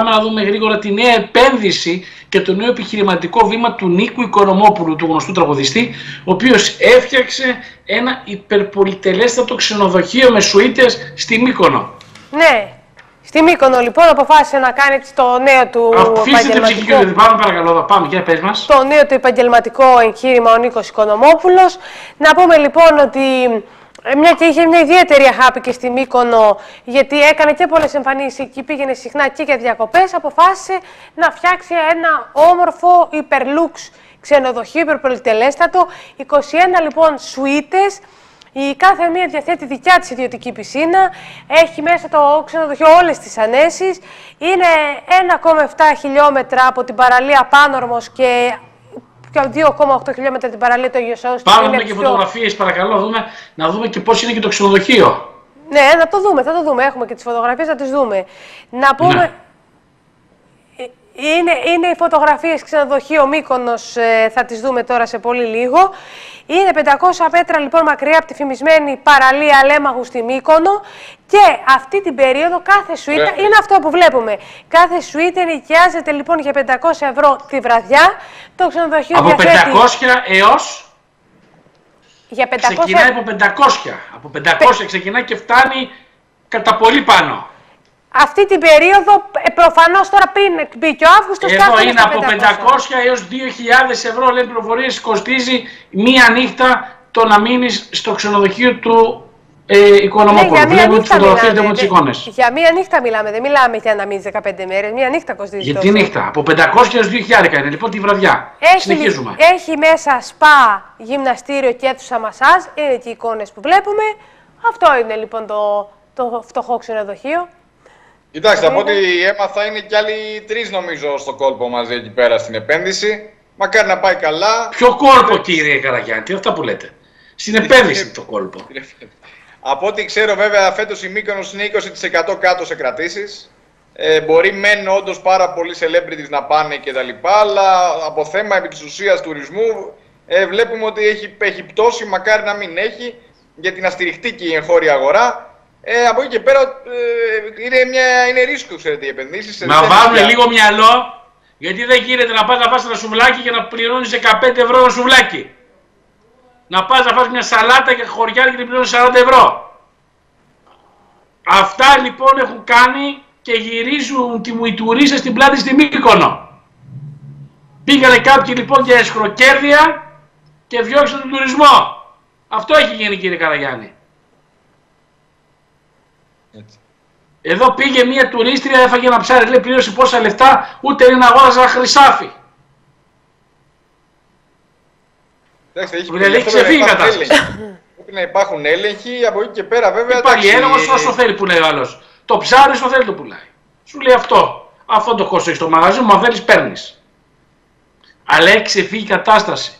Πάμε να δούμε γρήγορα τη νέα επένδυση και το νέο επιχειρηματικό βήμα του Νίκου Οικονομόπουλου, του γνωστού τραγουδιστή, ο οποίος έφτιαξε ένα υπερπολιτελέστατο ξενοδοχείο με σουίτες στη Μύκονο. Ναι, στη Μύκονο λοιπόν αποφάσισε να κάνει το νέο του επαγγελματικό... Πάμε, παρακαλώ, θα πάμε, για πες μας. Το νέο του επαγγελματικό εγχείρημα ο Νίκος Οικονομόπουλος. Να πούμε λοιπόν ότι... Μια και είχε μια ιδιαίτερη αγάπη και στη Μύκονο, γιατί έκανε και πολλές εμφανίσεις εκεί, πήγαινε συχνά και για διακοπές, αποφάσισε να φτιάξει ένα όμορφο υπερλούξ ξενοδοχείο, υπερπολιτελέστατο, 21 λοιπόν σουίτες. Η κάθε μία διαθέτει δικιά της ιδιωτική πισίνα, έχει μέσα το ξενοδοχείο όλες τις ανέσεις, είναι 1,7 χιλιόμετρα από την παραλία Πάνορμος και 2,8 χιλιόμετρα την παραλία του Αγίου Σαούς. Πάμε και φωτογραφίες, παρακαλώ, να δούμε και πώς είναι και το ξενοδοχείο. Ναι, να το δούμε, θα το δούμε. Έχουμε και τις φωτογραφίες, να τις δούμε. Να πούμε... Ναι. Είναι οι φωτογραφίες ξενοδοχείο Μύκονος, θα τις δούμε τώρα σε πολύ λίγο. Είναι 500 μέτρα λοιπόν μακριά από τη φημισμένη παραλία Λέμαγου στη Μύκονο και αυτή την περίοδο κάθε σουίτα, είναι αυτό που βλέπουμε, κάθε σουίτα νοικιάζεται λοιπόν για 500 ευρώ τη βραδιά. Το ξενοδοχείο από διαθέτει... 500 έως... Για 500... Ξεκινάει από 500, από 500 ξεκινάει και φτάνει κατά πολύ πάνω. Αυτή την περίοδο, προφανώς τώρα πριν μπει και ο Αύγουστος, κάθεται στα 500. Εδώ είναι από 500 έως 2.000 ευρώ, λένε πληροφορίες, κοστίζει μία νύχτα το να μείνεις στο ξενοδοχείο του Οικονομόπουλου. Βλέπουμε τις φωτογραφίες, βλέπουμε τις εικόνες. Για μία νύχτα μιλάμε, δεν μιλάμε για να μείνεις 15 μέρες. Μία νύχτα κοστίζει. Για τη νύχτα, από 500 έως 2.000 είναι λοιπόν τη βραδιά. Συνεχίζουμε. Έχει μέσα σπα, γυμναστήριο και αίθουσα μασάζ. Είναι και οι εικόνες που βλέπουμε. Αυτό είναι λοιπόν το φτωχό ξενοδοχείο. Κοιτάξτε, από ό,τι έμαθα είναι κι άλλοι τρεις νομίζω στο κόλπο μαζί εκεί πέρα στην επένδυση. Μακάρι να πάει καλά. Ποιο κόλπο, κύριε Καραγιάννη, τι αυτά που λέτε? Στην επένδυση το κόλπο. Από ό,τι ξέρω, βέβαια, φέτος η Μύκονος είναι 20% κάτω σε κρατήσεις. Μπορεί μεν όντως πάρα πολλοί celebrities να πάνε κτλ. Αλλά από θέμα επί της ουσίας τουρισμού βλέπουμε ότι έχει πτώσει. Μακάρι να μην έχει, γιατί να στηριχτεί και η εγχώρια αγορά. Από εκεί και πέρα είναι ρίσκο, ξέρετε, οι επενδύσεις. Να βάλουμε λίγο μυαλό, γιατί δεν γίνεται να πας να φας ένα σουβλάκι και να πληρώνεις 15 ευρώ ένα σουβλάκι. Να πας να φας μια σαλάτα και χωριάρι και να πληρώνεις 40 ευρώ. Αυτά λοιπόν έχουν κάνει και γυρίζουν οι τουρίστες στην πλάτη στη Μύκονο. Πήγανε κάποιοι λοιπόν για αισχροκέρδεια και διώξαν τον τουρισμό. Αυτό έχει γίνει, κύριε Καραγιάννη. Εδώ πήγε μία τουρίστρια, έφαγε ένα ψάρι, λέει πλήρωσε πόσα λεφτά, ούτε είναι να αγόραζε ένα χρυσάφι. Έχει ξεφύγει η κατάσταση. Πρέπει να υπάρχουν έλεγχοι, από εκεί και πέρα βέβαια... Υπάρχει έλεγχος, όσο θέλει πουλάει ο άλλος. Το ψάρι όσο θέλει το πουλάει. Σου λέει αυτό. Αυτό το κόστος έχει στο μαγαζί μου, αν θέλεις παίρνεις. Αλλά έχει ξεφύγει η κατάσταση.